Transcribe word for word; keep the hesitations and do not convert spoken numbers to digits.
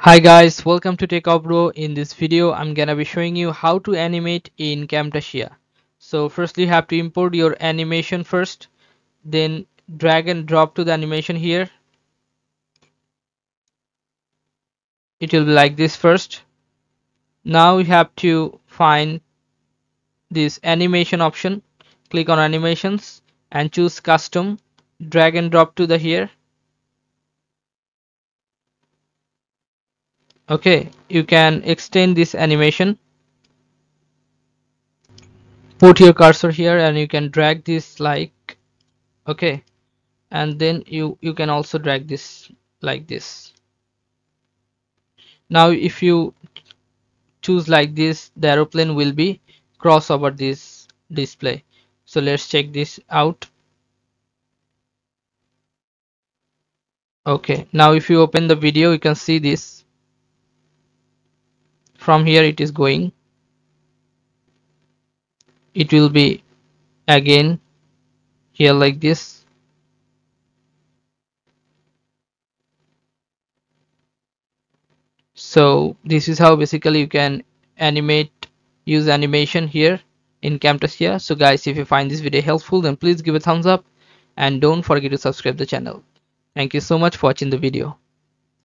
Hi guys, welcome to Techavro. In this video I'm gonna be showing you how to animate in Camtasia. So firstly you have to import your animation first, then drag and drop to the animation here. It will be like this first. Now you have to find this animation option, click on animations and choose custom, drag and drop to the here. Okay, you can extend this animation, put your cursor here and you can drag this like, okay, and then you you can also drag this like this. Now if you choose like this, the aeroplane will be cross over this display. So let's check this out. Okay, now if you open the video you can see this. From here it is going, it will be again here like this. So this is how basically you can animate, use animation here in Camtasia. So guys, if you find this video helpful, then please give a thumbs up and don't forget to subscribe the channel. Thank you so much for watching the video.